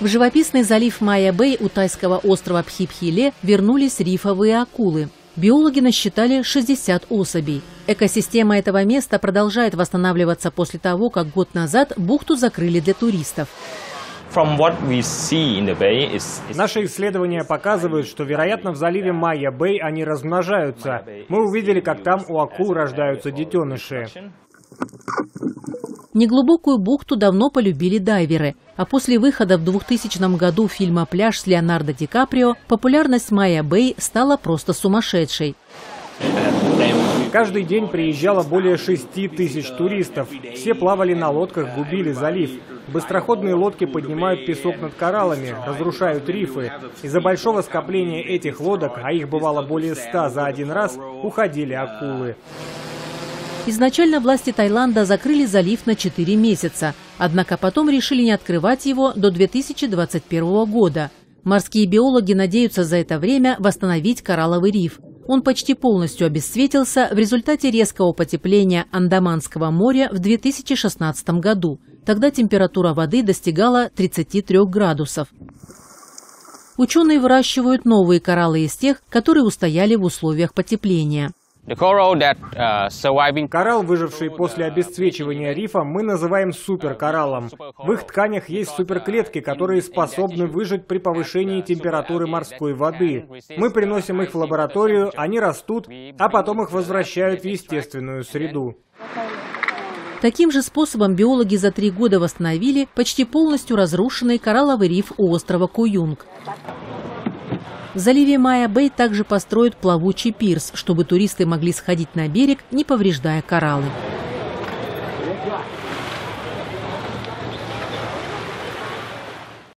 В живописный залив Майя Бэй у тайского острова Пхи-Пхи-Ле вернулись рифовые акулы. Биологи насчитали 60 особей. Экосистема этого места продолжает восстанавливаться после того, как год назад бухту закрыли для туристов. Наши исследования показывают, что, вероятно, в заливе Майя Бэй они размножаются. Мы увидели, как там у акул рождаются детеныши. Неглубокую бухту давно полюбили дайверы, а после выхода в 2000 году фильма «Пляж» с Леонардо Ди Каприо популярность Майя Бэй стала просто сумасшедшей. Каждый день приезжало более 6000 туристов. Все плавали на лодках, губили залив. Быстроходные лодки поднимают песок над кораллами, разрушают рифы. Из-за большого скопления этих лодок, а их бывало более 100 за один раз, уходили акулы. Изначально власти Таиланда закрыли залив на 4 месяца, однако потом решили не открывать его до 2021 года. Морские биологи надеются за это время восстановить коралловый риф. Он почти полностью обесцветился в результате резкого потепления Андаманского моря в 2016 году. Тогда температура воды достигала 33 градусов. Ученые выращивают новые кораллы из тех, которые устояли в условиях потепления. Коралл, выживший после обесцвечивания рифа, мы называем суперкораллом. В их тканях есть суперклетки, которые способны выжить при повышении температуры морской воды. Мы приносим их в лабораторию, они растут, а потом их возвращают в естественную среду. Таким же способом биологи за 3 года восстановили почти полностью разрушенный коралловый риф у острова Куюнг. В заливе Майя Бэй также построят плавучий пирс, чтобы туристы могли сходить на берег, не повреждая кораллы.